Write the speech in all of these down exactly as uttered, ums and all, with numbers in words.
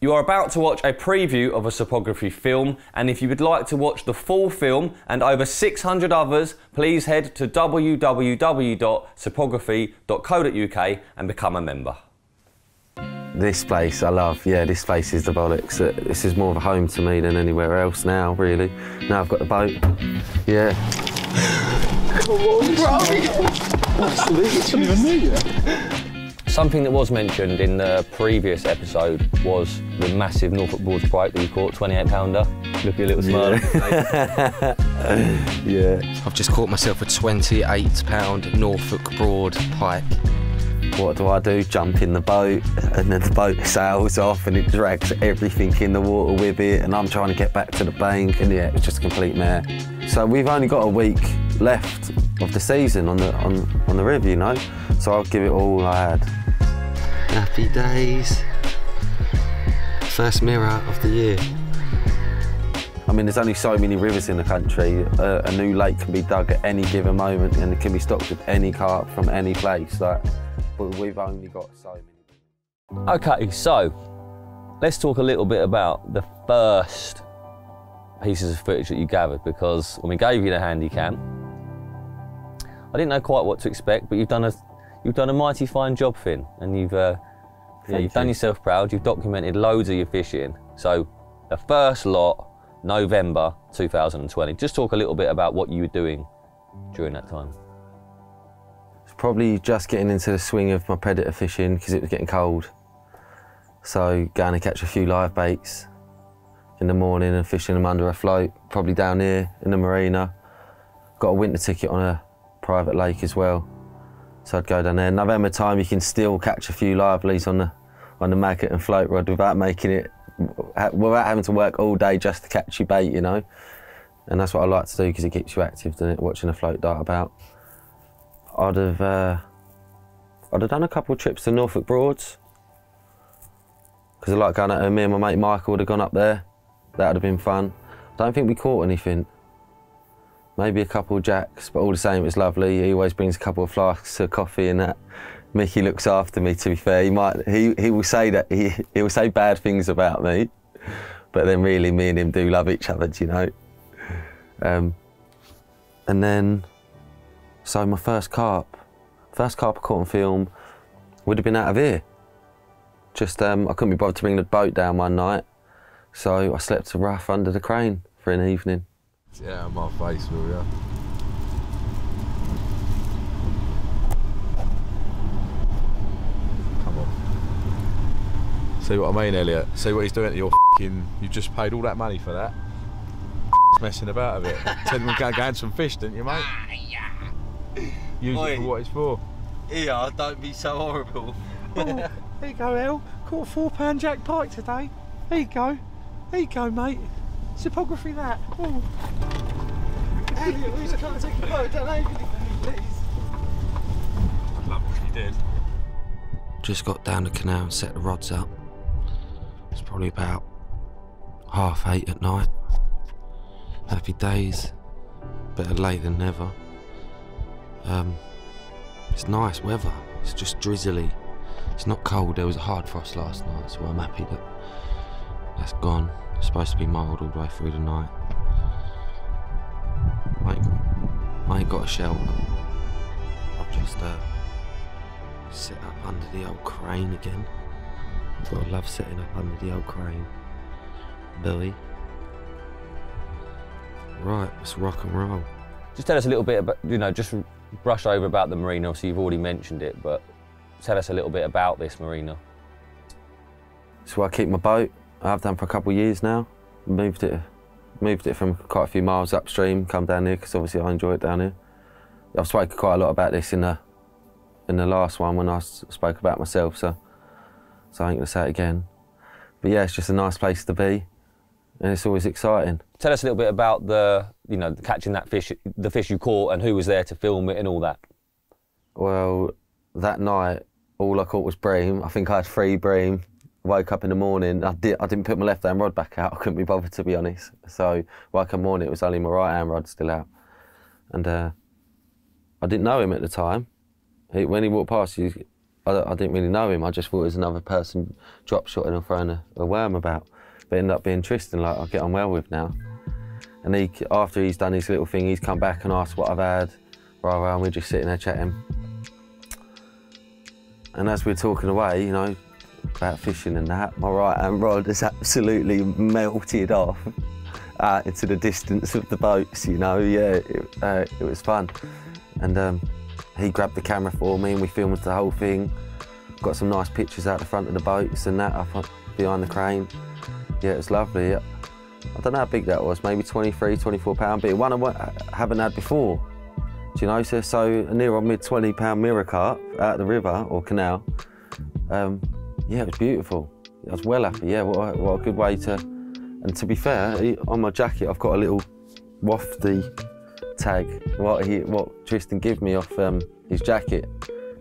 You are about to watch a preview of a Cypography film, and if you would like to watch the full film and over six hundred others, please head to w w w dot cypography dot co dot u k and become a member. This place I love, yeah, this place is the bollocks. This is more of a home to me than anywhere else now, really. Now I've got the boat, yeah. Come on, bro! Absolutely, didn't even know you. Something that was mentioned in the previous episode was the massive Norfolk Broads pike that you caught, twenty-eight pounder. Look at your little smile. Yeah. Yeah. I've just caught myself a twenty-eight pound Norfolk Broad pike. What do I do? Jump in the boat, and then the boat sails off and it drags everything in the water with it, and I'm trying to get back to the bank, and yeah, it's just a complete mare. So we've only got a week left of the season on the, on, on the river, you know? So I'll give it all I had. Happy days. First mirror of the year. I mean, there's only so many rivers in the country. Uh, a new lake can be dug at any given moment, and it can be stocked with any carp from any place. Like, but we've only got so many. Okay, so let's talk a little bit about the first pieces of footage that you gathered, because when we gave you the handy cam, I didn't know quite what to expect, but you've done a you've done a mighty fine job, Finn, and you've uh, yeah, you've done yourself proud. You've documented loads of your fishing. So the first lot, November two thousand twenty. Just talk a little bit about what you were doing during that time. It's probably just getting into the swing of my predator fishing because it was getting cold. So going to catch a few live baits in the morning and fishing them under a float, probably down here in the marina. Got a winter ticket on a private lake as well, so I'd go down there. November time, you can still catch a few livelies on the on the maggot and float rod without making it, without having to work all day just to catch your bait, you know. And that's what I like to do because it keeps you active, doesn't it? Watching a float dart about. I'd have uh, I'd have done a couple of trips to Norfolk Broads because I like going out there. Me and my mate Michael would have gone up there. That would have been fun. I don't think we caught anything. Maybe a couple of jacks, but all the same, it was lovely. He always brings a couple of flasks of coffee and that. Mickey looks after me, to be fair. He might, he, he will say that, he, he will say bad things about me, but then really me and him do love each other, do you know? Um, and then, so my first carp, first carp I caught on film would have been out of here. Just, um, I couldn't be bothered to bring the boat down one night, so I slept a rough under the crane for an evening. Get out of my face, will ya? Come on. See what I mean, Elliot? See what he's doing to your f***ing... You just paid all that money for that. He's messing about a bit. Tell him to go and some fish, didn't you, mate? Yeah. Use Oi. It for what it's for. Yeah, don't be so horrible. Oh, there you go, El. Caught a four pound jack pike today. There you go. There you go, mate. Cypography that. Oh. Elliot, we just can't take a photo, don't I? Please. I'd love what you did. Just got down the canal and set the rods up. It's probably about half eight at night. Happy days. Better late than never. Um, it's nice weather. It's just drizzly. It's not cold. There was a hard frost last night, so I'm happy that that's gone. It's supposed to be mild all the way through the night. I ain't got, I ain't got a shelter. I've just uh, set up under the old crane again. Got to love setting up under the old crane. Billy. Right, let's rock and roll. Just tell us a little bit about, you know, just brush over about the marina. Obviously, you've already mentioned it, but tell us a little bit about this marina. It's where I keep my boat. I have done for a couple of years now. Moved it, moved it from quite a few miles upstream. Come down here because obviously I enjoy it down here. I've spoken quite a lot about this in the in the last one when I spoke about myself, so so I ain't gonna say it again. But yeah, it's just a nice place to be, and it's always exciting. Tell us a little bit about the you know the catching that fish, the fish you caught, and who was there to film it and all that. Well, that night all I caught was bream. I think I had three bream. Woke up in the morning, I, did, I didn't put my left hand rod back out, I couldn't be bothered to be honest. So, woke up in the morning, it was only my right hand rod still out. And uh, I didn't know him at the time. He, when he walked past, he, I, I didn't really know him. I just thought it was another person drop shotting and throwing a, a worm about. But it ended up being Tristan, like I get on well with now. And he, after he's done his little thing, he's come back and asked what I've had, rather, and we're just sitting there chatting. And as we're talking away, you know, about fishing and that, my right hand rod has absolutely melted off uh, into the distance of the boats, you know, yeah, it, uh, it was fun. And um, he grabbed the camera for me and we filmed the whole thing. Got some nice pictures out the front of the boats and that, up behind the crane. Yeah, it was lovely. Yeah. I don't know how big that was, maybe twenty-three, twenty-four pound, but one I haven't had before. Do you know? So, so near or mid twenty pound mirror carp out of the river or canal. Um, yeah, it was beautiful. I was well happy, yeah, what a, what a good way to. And to be fair, on my jacket, I've got a little wafty tag, what, he, what Tristan gave me off um, his jacket.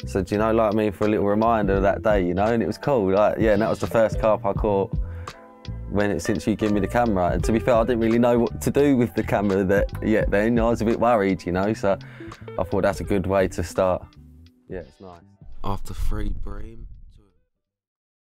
So, do you know, like I mean, for a little reminder of that day, you know, and it was cool. Like, yeah, and that was the first carp I caught. When it, since you give me the camera, and to be fair, I didn't really know what to do with the camera that yet then. I was a bit worried, you know, so I thought that's a good way to start. Yeah, it's nice. After three bream.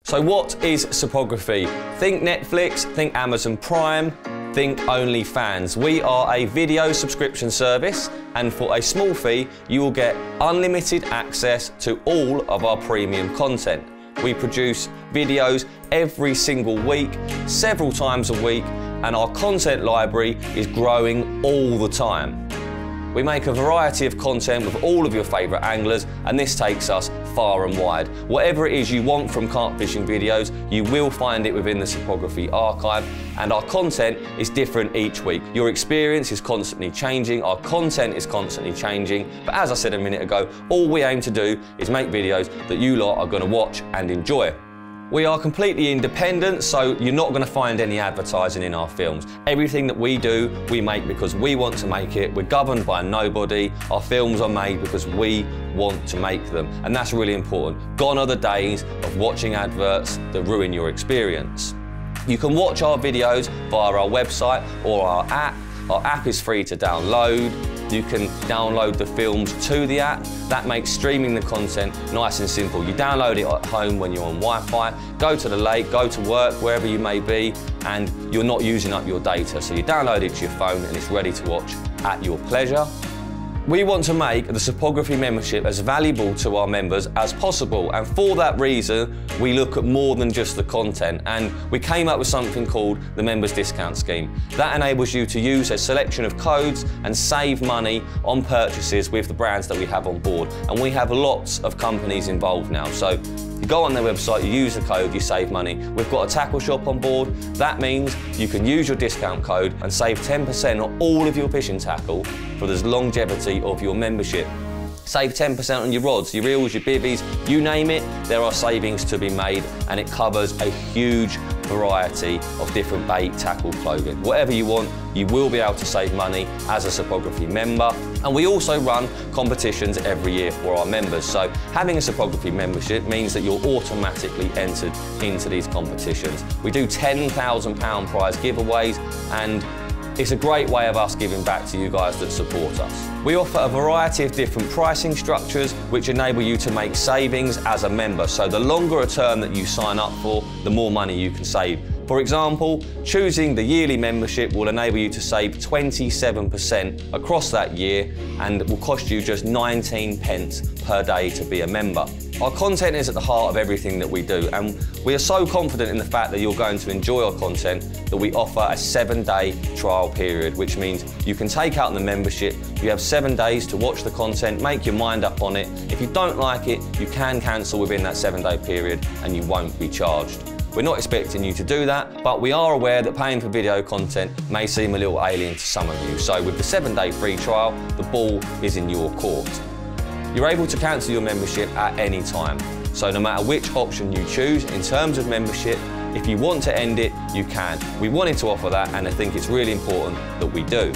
So what is Cypography? Think Netflix, think Amazon Prime, think OnlyFans. We are a video subscription service, and for a small fee, you will get unlimited access to all of our premium content. We produce videos every single week, several times a week, and our content library is growing all the time. We make a variety of content with all of your favourite anglers, and this takes us far and wide. Whatever it is you want from carp fishing videos, you will find it within the Cypography archive, and our content is different each week. Your experience is constantly changing, our content is constantly changing, but as I said a minute ago, all we aim to do is make videos that you lot are going to watch and enjoy. We are completely independent, so you're not going to find any advertising in our films. Everything that we do, we make because we want to make it. We're governed by nobody. Our films are made because we want to make them, and that's really important. Gone are the days of watching adverts that ruin your experience. You can watch our videos via our website or our app. Our app is free to download. You can download the films to the app. That makes streaming the content nice and simple. You download it at home when you're on Wi-Fi, go to the lake, go to work, wherever you may be, and you're not using up your data. So you download it to your phone and it's ready to watch at your pleasure. We want to make the Cypography membership as valuable to our members as possible, and for that reason we look at more than just the content, and we came up with something called the Members Discount Scheme. That enables you to use a selection of codes and save money on purchases with the brands that we have on board, and we have lots of companies involved now. So you go on their website, you use the code, you save money. We've got a tackle shop on board. That means you can use your discount code and save ten percent on all of your fishing tackle for the longevity of your membership. Save ten percent on your rods, your reels, your bivvies, you name it, there are savings to be made, and it covers a huge variety of different bait, tackle, clothing. Whatever you want, you will be able to save money as a Cypography member. And we also run competitions every year for our members. So having a Cypography membership means that you're automatically entered into these competitions. We do ten thousand pound prize giveaways, and it's a great way of us giving back to you guys that support us. We offer a variety of different pricing structures which enable you to make savings as a member. So the longer a term that you sign up for, the more money you can save. For example, choosing the yearly membership will enable you to save twenty-seven percent across that year, and it will cost you just nineteen pence per day to be a member. Our content is at the heart of everything that we do, and we are so confident in the fact that you're going to enjoy our content that we offer a seven day trial period, which means you can take out the membership, you have seven days to watch the content, make your mind up on it. If you don't like it, you can cancel within that seven day period and you won't be charged. We're not expecting you to do that, but we are aware that paying for video content may seem a little alien to some of you. So with the seven day free trial, the ball is in your court. You're able to cancel your membership at any time. So no matter which option you choose in terms of membership, if you want to end it, you can. We wanted to offer that, and I think it's really important that we do.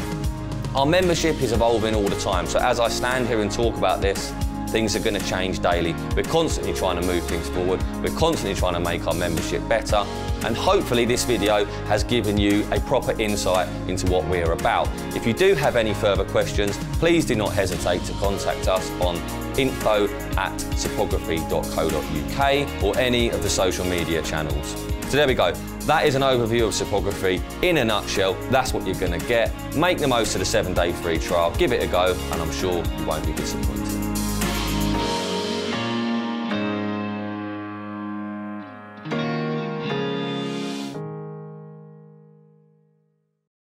Our membership is evolving all the time. So as I stand here and talk about this, things are going to change daily. We're constantly trying to move things forward. We're constantly trying to make our membership better. And hopefully this video has given you a proper insight into what we're about. If you do have any further questions, please do not hesitate to contact us on info at cypography dot co dot U K or any of the social media channels. So there we go. That is an overview of Cypography in a nutshell. That's what you're going to get. Make the most of the seven day free trial. Give it a go, and I'm sure you won't be disappointed.